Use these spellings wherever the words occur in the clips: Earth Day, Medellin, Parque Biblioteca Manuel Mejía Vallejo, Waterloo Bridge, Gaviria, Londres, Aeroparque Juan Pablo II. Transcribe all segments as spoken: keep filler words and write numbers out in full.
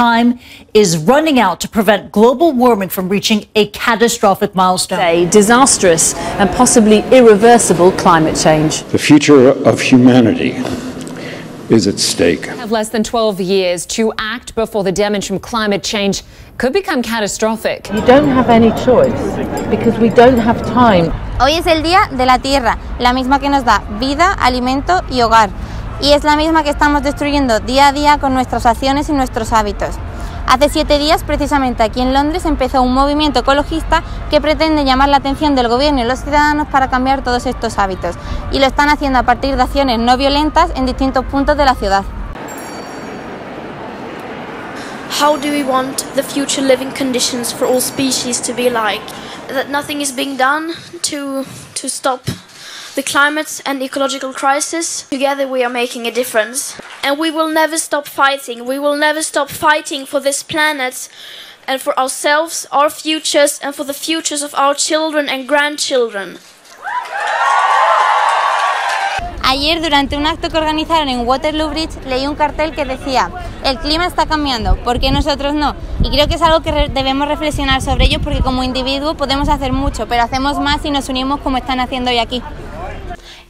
time is running out to prevent global warming from reaching a catastrophic milestone. A disastrous and possibly irreversible climate change. The future of humanity is at stake. We have less than twelve years to act before the damage from climate change could become catastrophic. You don't have any choice because we don't have time. Hoy es el día de la tierra, la misma que nos da vida, alimento y hogar. Y es la misma que estamos destruyendo día a día con nuestras acciones y nuestros hábitos. Hace siete días, precisamente aquí en Londres, empezó un movimiento ecologista que pretende llamar la atención del gobierno y los ciudadanos para cambiar todos estos hábitos. Y lo están haciendo a partir de acciones no violentas en distintos puntos de la ciudad. How do we want the future living conditions for all species to be like? That nothing is being done to, to stop the climate and ecological crisis. Together we are making a difference. And we will never stop fighting. We will never stop fighting for this planet and for ourselves, our futures, and for the futures of our children and grandchildren. Ayer, durante un acto que organizaron en Waterloo Bridge, leí un cartel que decía: el clima está cambiando, ¿por qué nosotros no? Y creo que es algo que re- debemos reflexionar sobre ello, porque como individuos podemos hacer mucho, pero hacemos más si nos unimos como están haciendo hoy aquí.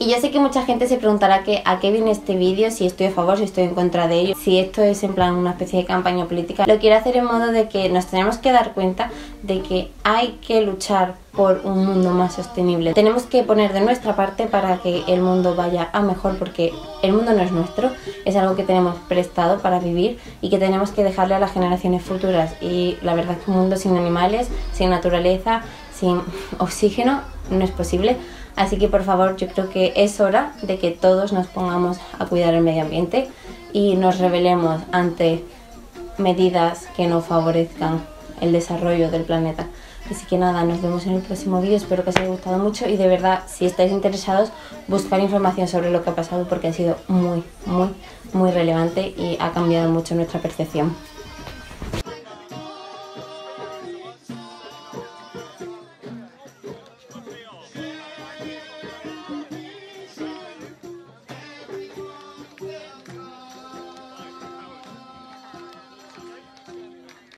Y yo sé que mucha gente se preguntará que, a qué viene este vídeo, si estoy a favor, si estoy en contra de ello, si esto es en plan una especie de campaña política. Lo quiero hacer en modo de que nos tenemos que dar cuenta de que hay que luchar por un mundo más sostenible. Tenemos que poner de nuestra parte para que el mundo vaya a mejor, porque el mundo no es nuestro, es algo que tenemos prestado para vivir y que tenemos que dejarle a las generaciones futuras. Y la verdad es que un mundo sin animales, sin naturaleza, sin oxígeno no es posible. Así que por favor, yo creo que es hora de que todos nos pongamos a cuidar el medio ambiente y nos rebelemos ante medidas que no favorezcan el desarrollo del planeta. Así que nada, nos vemos en el próximo vídeo, espero que os haya gustado mucho y de verdad, si estáis interesados, buscar información sobre lo que ha pasado porque ha sido muy, muy, muy relevante y ha cambiado mucho nuestra percepción.